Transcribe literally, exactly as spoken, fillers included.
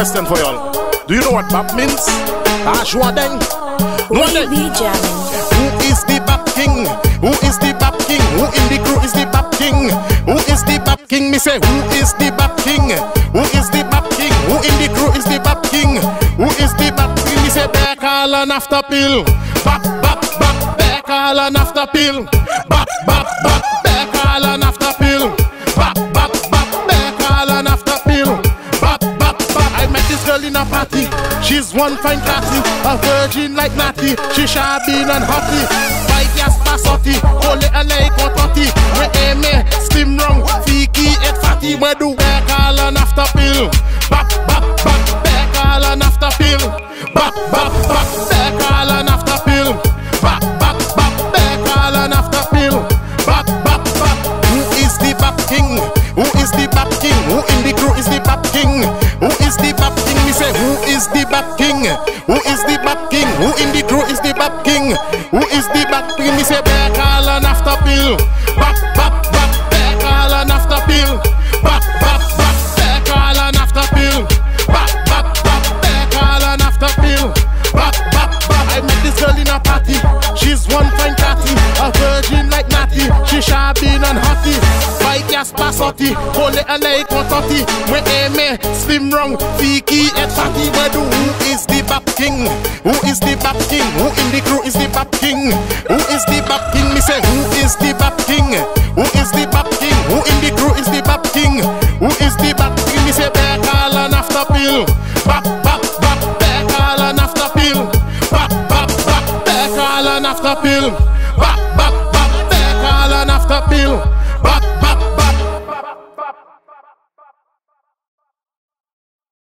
question for y'all. Do you know what B A P means? Ashwadeng. Who is the B A P king? Who is the B A P king? Who in the crew is the B A P king? Who is the B A P king? Me say, who is the B A P king? Who is the B A P king? Who in the crew is the B A P king? Who is the B A P king? Me say, they call an after pill. B A P, B A P, B A P, they call an after pill. B A P, B A P, B A P, they call an after pill. B A P, B A P, B A P, they call an after pill. B A P, B A P, B A P. I met this girl in a party. She's one fine catty, a virgin like Natty. She shabby and hotty, by gas passotti, holy and like a totty. We aim me, steam wrong, fiki et fatty. We do back all an after pill. Bap, bap, bap, back all an after pill. Bap, bap, bap, back all an after pill. Bap, bap, bap, back all an after pill. Bap, bap, bap. Who is the Bap king? Who is the Bap king? Who in the crew is the Bap king? Who is the Bap king? Me say, who is the Bap king? Who is the Bap king? Who in the crew is the Bap king? Who is the Bap king? Me say, back all an after pill. Bap, bap, bap, back all an after pill. Bap, bap, bap, back all an after pill. Bap, bap, bap, back all an after pill. Bap, bap, bap. I met this girl in a party. She's one fine catty, a virgin like Natty. She shabby and hotty, by gas passotti, holy and like a totty. We aim me, slim wrong, fiki et fatty. We do. Who is the Bap king? Who is the Bap king? Who in the crew is the Bap king? Who is the Bap king? Me say, who is the Bap king? Who is the Bap king? Who in the crew is the Bap king? Who is the Bap king? Me say, they call an after pill. Bap, bap, bap, they call an after pill. Bap, bap, bap, they call an after pill. Bap, bap, bap, they call an after pill.